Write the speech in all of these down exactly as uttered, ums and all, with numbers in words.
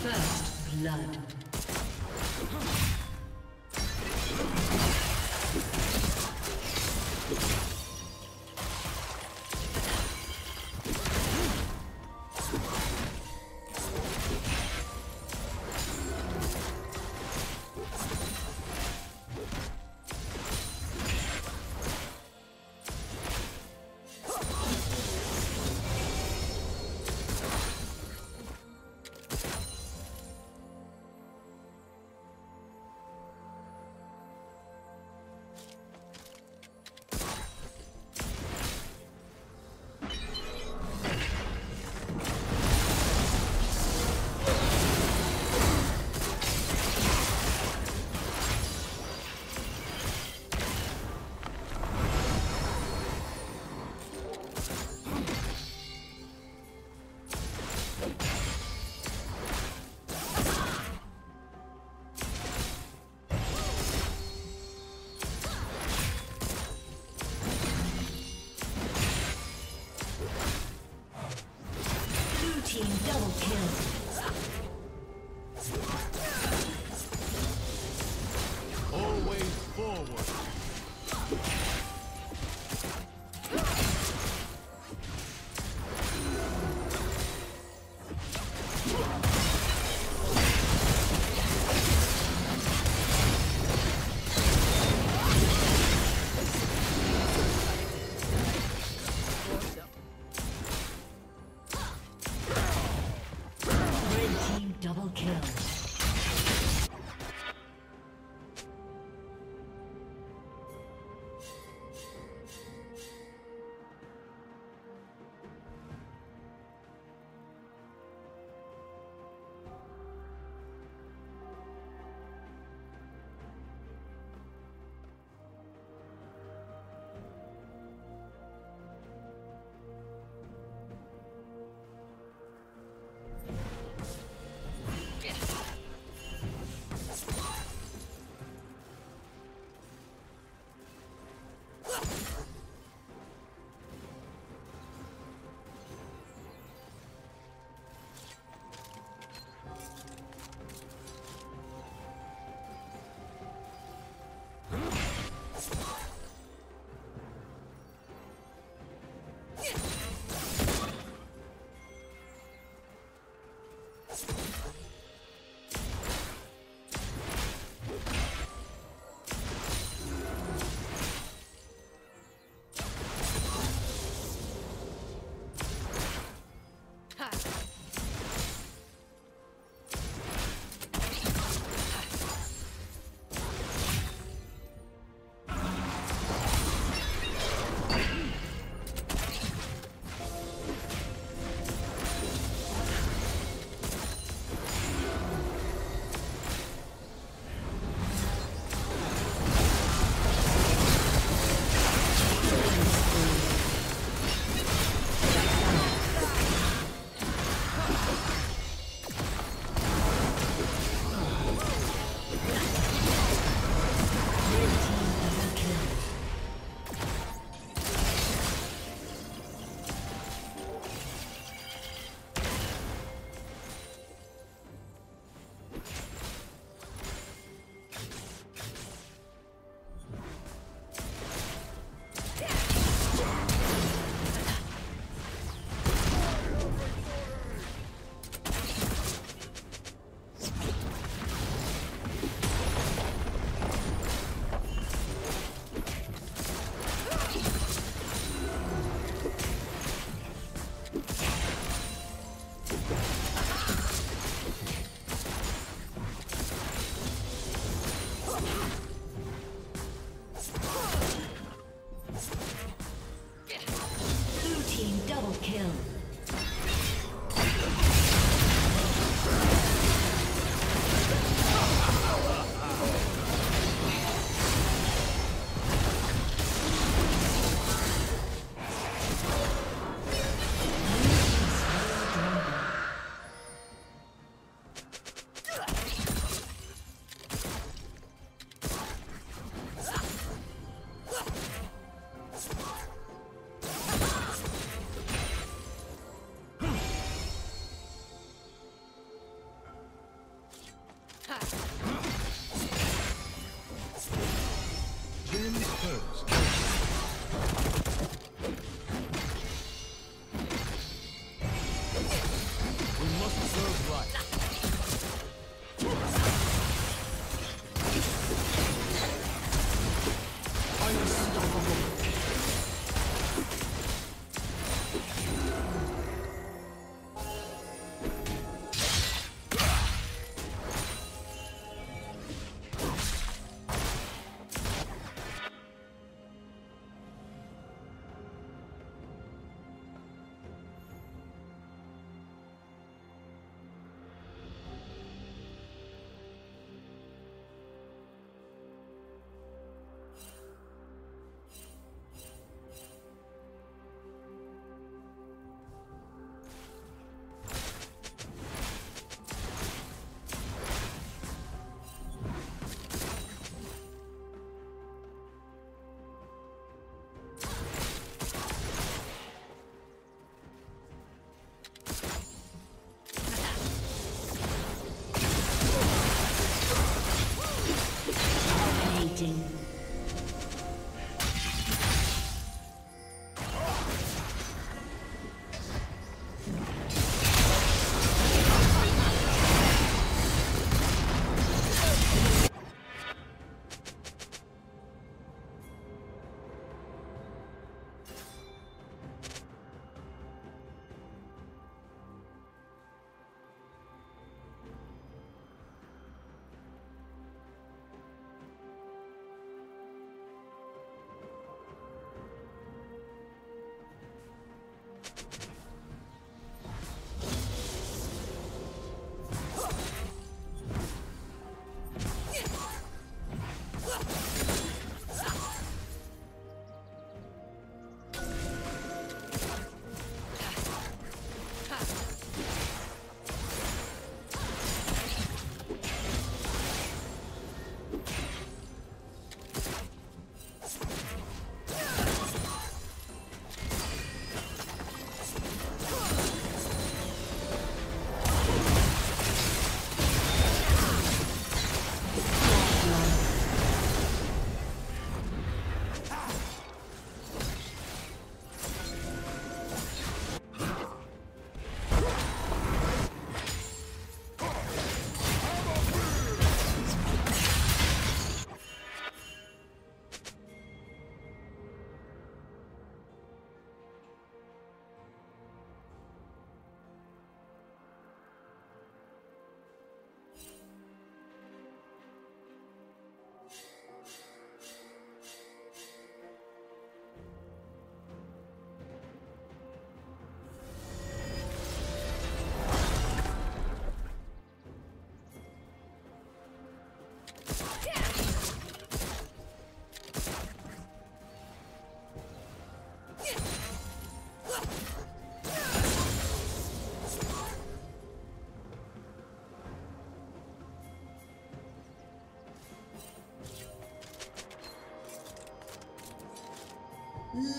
First blood.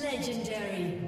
Legendary.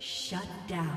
Shut down.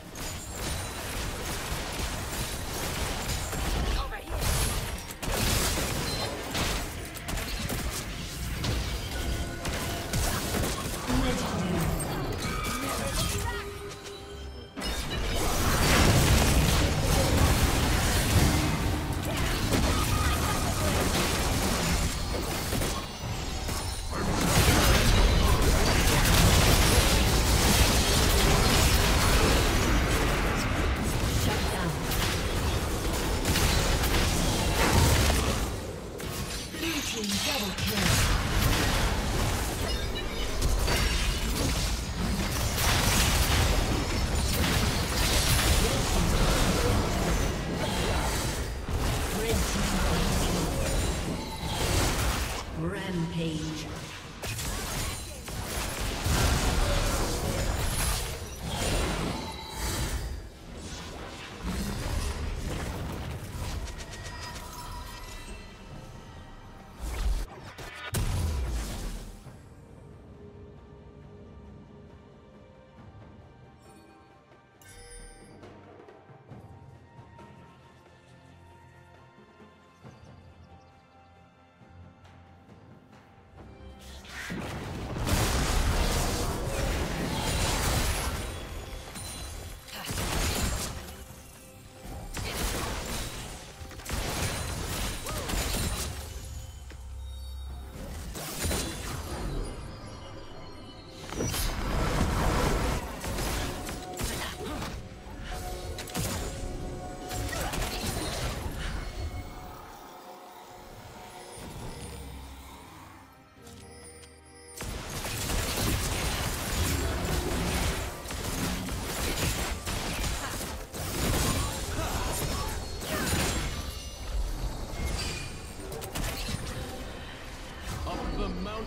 Rampage.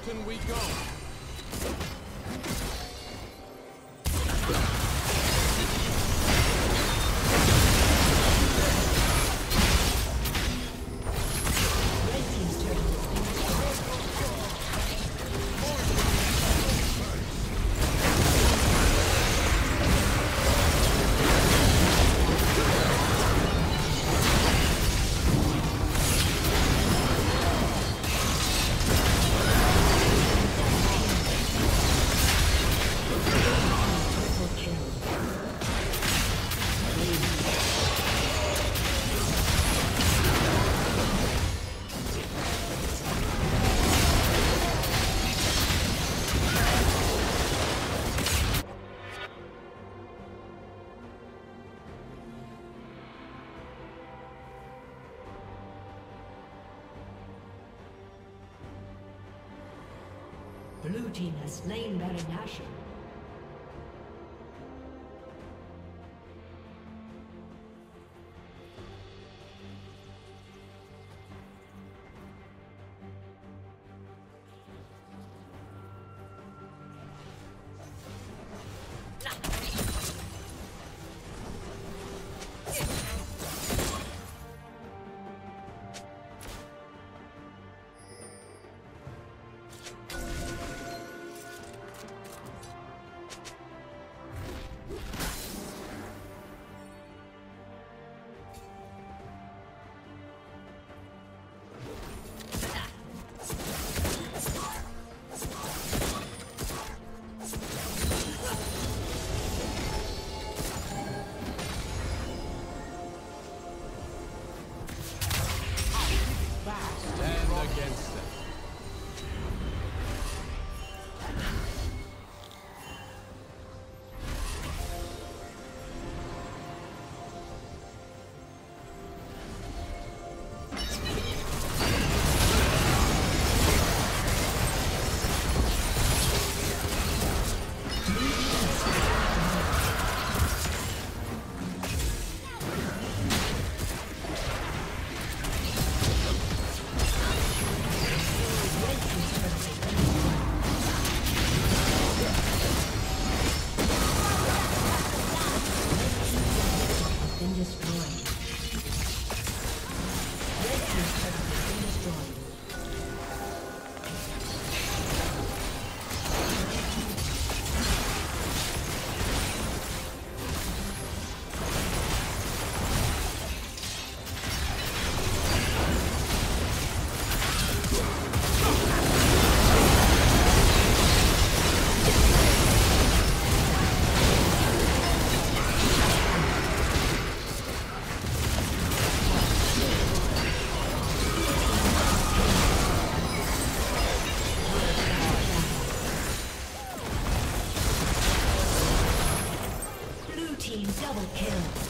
Can we go? Blue team has slain Baron Nashor. Double kill.